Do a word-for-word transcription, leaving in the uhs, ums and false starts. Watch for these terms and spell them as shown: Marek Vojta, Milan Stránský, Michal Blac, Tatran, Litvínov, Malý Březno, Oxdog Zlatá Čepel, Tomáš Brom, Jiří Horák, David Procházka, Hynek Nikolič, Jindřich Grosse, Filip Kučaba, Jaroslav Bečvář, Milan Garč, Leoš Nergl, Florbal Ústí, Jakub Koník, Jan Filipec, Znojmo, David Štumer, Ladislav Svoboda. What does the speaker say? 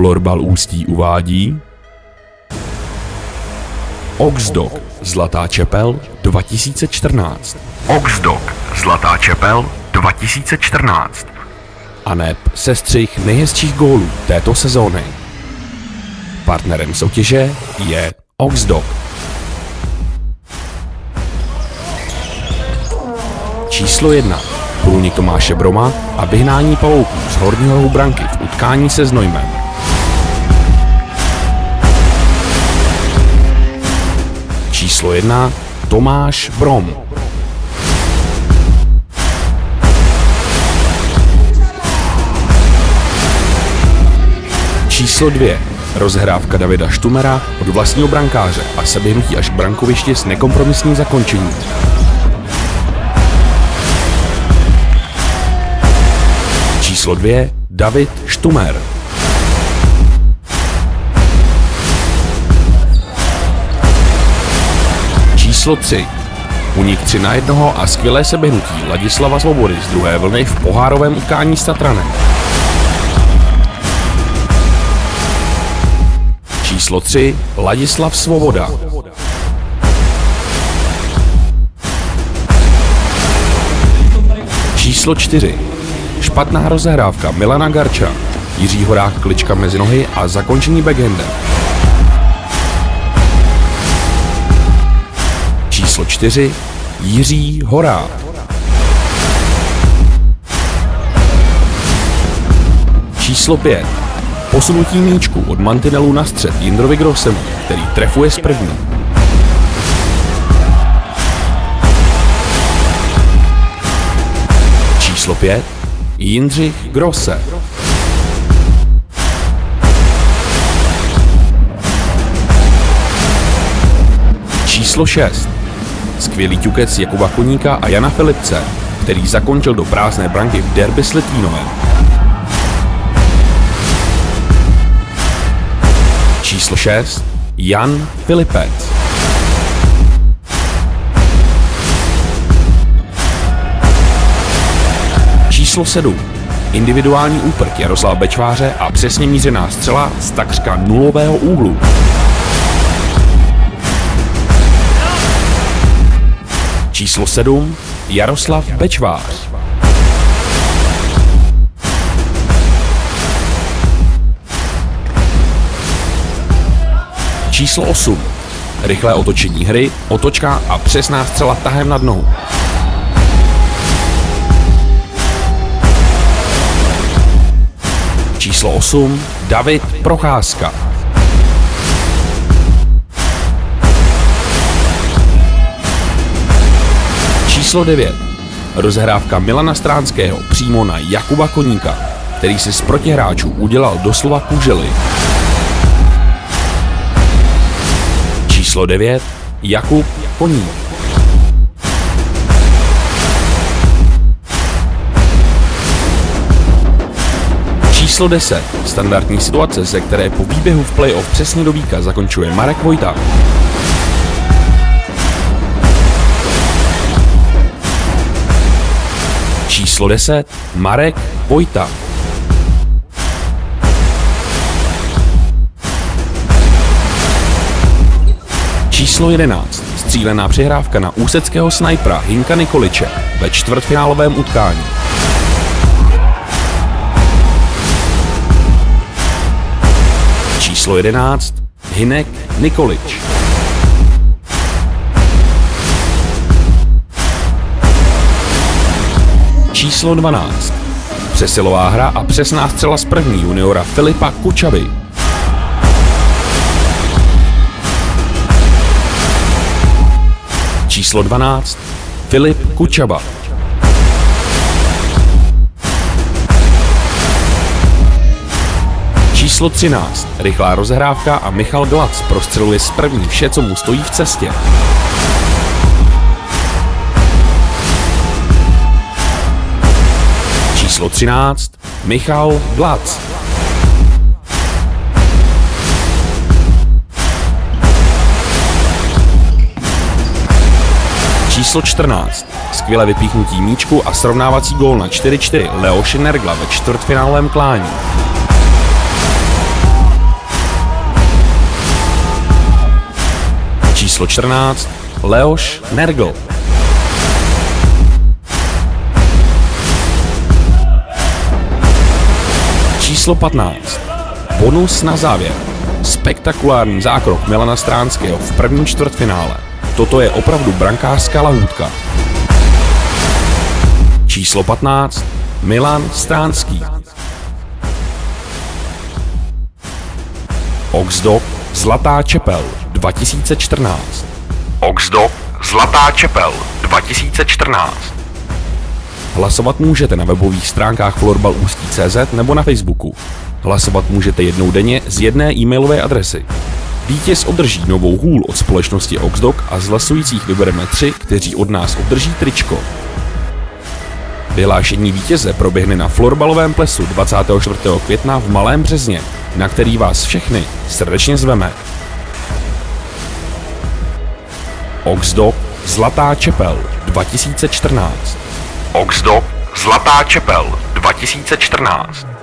Florbal Ústí uvádí Oxdog Zlatá Čepel dva tisíce čtrnáct. Oxdog Zlatá Čepel dva tisíce čtrnáct. A neb sestřih nejhezčích gólů této sezóny. Partnerem soutěže je Oxdog. Číslo jedna. Průnik Tomáše Broma a vyhnání pavouků z horního rohu branky v utkání se Znojmem. Číslo jedna. Tomáš Brom. Číslo dvě. Rozhrávka Davida Štumera od vlastního brankáře a seběhnutí až k brankovišti s nekompromisním zakončením. Číslo dvě. David Štumer. Číslo tři. Únik tři na jednoho a skvělé seběhnutí Ladislava Svobody z druhé vlny v pohárovém utkání s Tatranem. Číslo tři. Ladislav Svoboda. Číslo čtyři. Špatná rozehrávka Milana Garča. Jiří Horák klička mezi nohy a zakončení backhandem. Číslo čtyři. Jiří Horák. Číslo pět. Posunutí míčku od mantinelu na střed Jindrovi Grossemu, který trefuje z první. Číslo pět. Jindřich Grosse. Číslo šest. Skvělý ťukec Jakuba Koníka a Jana Filipce, který zakončil do prázdné branky v derby s Litvínovem. Číslo šest. Jan Filipec. Číslo sedm. Individuální úprk Jaroslava Bečváře a přesně mířená střela z takřka nulového úhlu. Číslo sedm. Jaroslav Bečvář. Číslo osm. Rychlé otočení hry, otočka a přesná střela tahem nad nohu. Číslo osm. David Procházka. Číslo devět. Rozhrávka Milana Stránského přímo na Jakuba Koníka, který si z protihráčů udělal doslova kůželi. Číslo devět. Jakub Koník. Číslo deset. Standardní situace, ze které po výběhu v playoff přesně do víka zakončuje Marek Vojta. Číslo deset. Marek Vojta. Číslo jedenáct. Střílená přihrávka na ústeckého snajpera Hynka Nikoliče ve čtvrtfinálovém utkání. Číslo jedenáct. Hynek Nikolič. Číslo dvanáct. Přesilová hra a přesná střela z první juniora Filipa Kučaby. Číslo dvanáct. Filip Kučaba. Číslo třináct. Rychlá rozehrávka a Michal Blac prostřeluje z první vše, co mu stojí v cestě. Číslo třináct. Michal Blac. Číslo čtrnáct. Skvěle vypíchnutí míčku a srovnávací gól na čtyři čtyři Leoše Nergla ve čtvrtfinálovém klání. číslo čtrnáct Leoš Nergl. Číslo patnáct. Bonus na závěr. Spektakulární zákrok Milana Stránského v prvním čtvrtfinále. Toto je opravdu brankářská lahůdka. Číslo patnáct. Milan Stránský. Oxdog Zlatá Čepel dva tisíce čtrnáct. Oxdog Zlatá Čepel dva tisíce čtrnáct. Hlasovat můžete na webových stránkách florbal ústí tečka cé zet nebo na Facebooku. Hlasovat můžete jednou denně z jedné e-mailové adresy. Vítěz obdrží novou hůl od společnosti Oxdog a z hlasujících vybereme tři, kteří od nás obdrží tričko. Vyhlášení vítěze proběhne na florbalovém plesu dvacátého čtvrtého května v Malém Březně, na který vás všechny srdečně zveme. Oxdog Zlatá Čepel dva tisíce čtrnáct. Oxdog Zlatá Čepel dva tisíce čtrnáct.